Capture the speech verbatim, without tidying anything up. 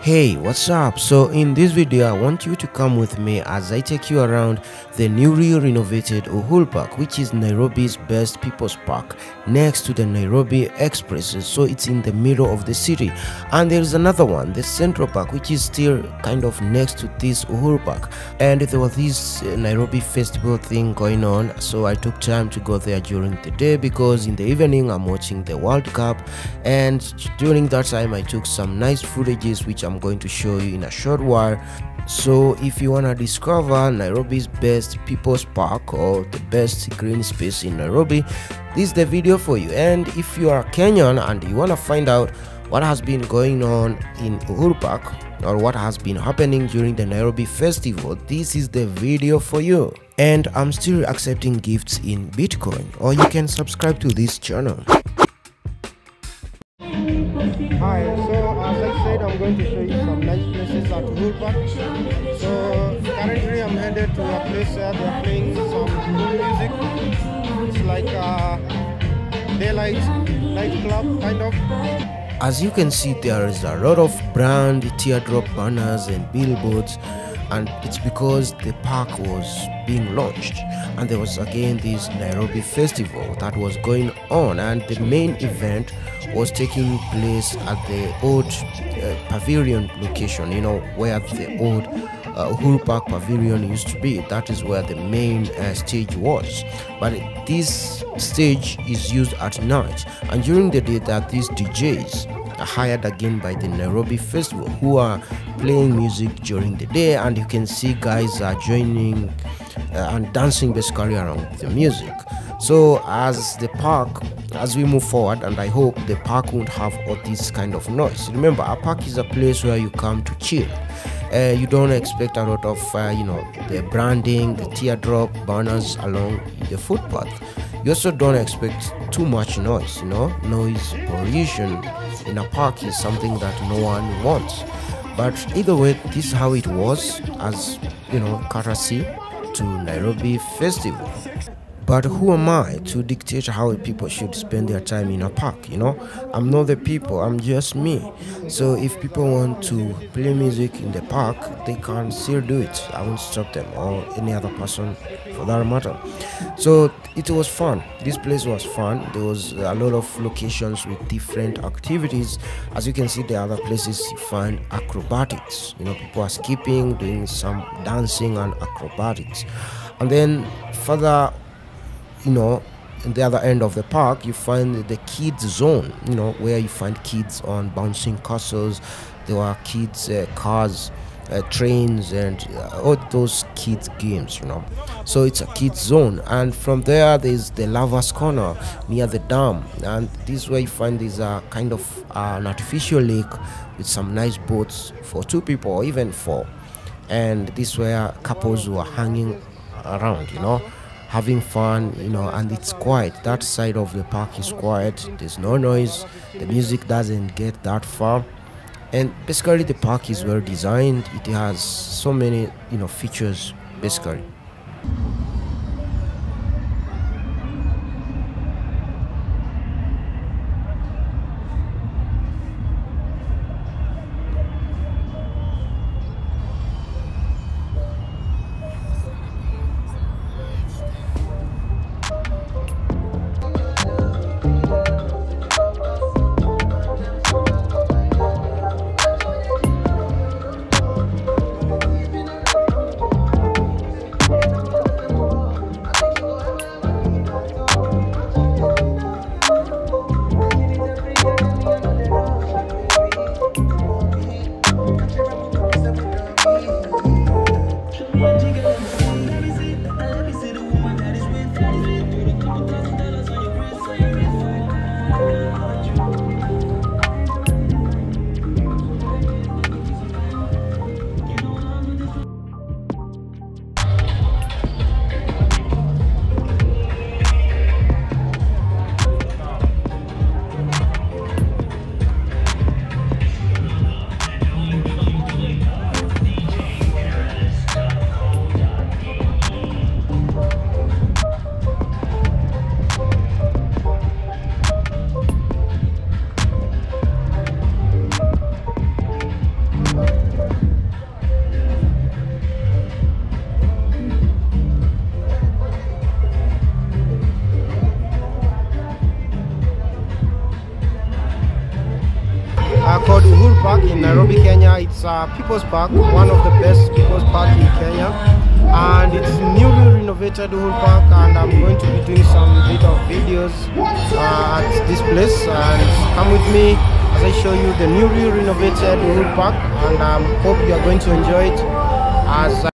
Hey, what's up? So in this video I want you to come with me as I take you around the newly renovated Uhuru Park, which is Nairobi's best people's park next to the Nairobi Express. So it's in the middle of the city, and there is another one, the Central Park, which is still kind of next to this Uhuru Park. And there was this Nairobi Festival thing going on, so I took time to go there during the day because in the evening I'm watching the World Cup, and during that time I took some nice footages which I'm going to show you in a short while. So if you want to discover Nairobi's best people's park or the best green space in Nairobi, this is the video for you. And if you are a Kenyan and you want to find out what has been going on in Uhuru Park or what has been happening during the Nairobi Festival, this is the video for you. And I'm still accepting gifts in Bitcoin, or you can subscribe to this channel. Hi, so as I said, I'm going to show you some nice places at Uhuru Park. So currently I'm headed to a place where they are playing some cool music. It's like a daylight nightclub kind of. As you can see, there is a lot of brand teardrop banners and billboards, and it's because the park was being launched, and there was again this Nairobi Festival that was going on, and the main event was taking place at the old uh, pavilion location, you know, where the old uh, Uhuru Park pavilion used to be. That is where the main uh, stage was, but this stage is used at night, and during the day that these D Js are hired again by the Nairobi Festival, who are playing music during the day, and you can see guys are joining uh, and dancing basically around the music. So as the park, as we move forward, and I hope the park won't have all this kind of noise. Remember, a park is a place where you come to chill. Uh, you don't expect a lot of uh, you know, the branding, the teardrop banners along the footpath. You also don't expect too much noise, you know. Noise pollution in a park is something that no one wants. But either way, this is how it was, as you know, courtesy to Nairobi Festival. But who am I to dictate how people should spend their time in a park, you know? I'm not the people, I'm just me. So if people want to play music in the park, they can still do it. I won't stop them, or any other person for that matter. So it was fun. This place was fun. There was a lot of locations with different activities. As you can see, the other places you find acrobatics. You know, people are skipping, doing some dancing and acrobatics. And then further, you know, in the other end of the park, you find the kids zone, you know, where you find kids on bouncing castles. There are kids uh, cars, uh, trains, and uh, all those kids games, you know. So it's a kids zone. And from there, there's the Lovers Corner near the dam, and this is where you find there's a kind of uh, an artificial lake with some nice boats for two people or even four, and this is where couples were hanging around, you know, having fun, you know. And it's quiet. That side of the park is quiet. There's no noise. The music doesn't get that far. And basically the park is well designed. It has so many, you know, features basically. Park in Nairobi, Kenya. It's a people's park, one of the best people's park in Kenya, and it's newly renovated Uhuru Park, and I'm going to be doing some bit of videos uh, at this place, and come with me as I show you the newly renovated Uhuru Park, and I um, hope you are going to enjoy it. As